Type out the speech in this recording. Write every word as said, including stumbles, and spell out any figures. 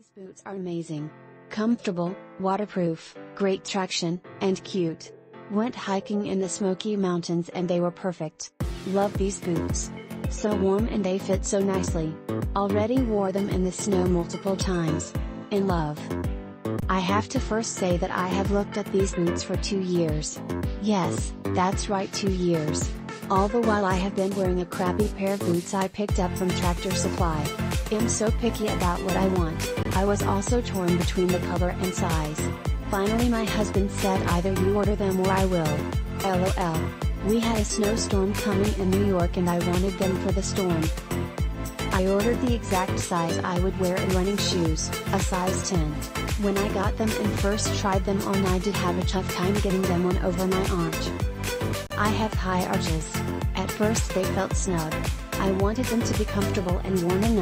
These boots are amazing. Comfortable, waterproof, great traction, and cute. Went hiking in the Smoky Mountains and they were perfect. Love these boots. So warm and they fit so nicely. Already wore them in the snow multiple times. In love. I have to first say that I have looked at these boots for two years. Yes, that's right, two years. All the while I have been wearing a crappy pair of boots I picked up from Tractor Supply. I'm so picky about what I want. I was also torn between the color and size. Finally my husband said either you order them or I will. LOL. We had a snowstorm coming in New York and I wanted them for the storm. I ordered the exact size I would wear in running shoes, a size ten. When I got them and first tried them on, I did have a tough time getting them on over my arch. I have high arches. At first they felt snug. I wanted them to be comfortable and warm enough.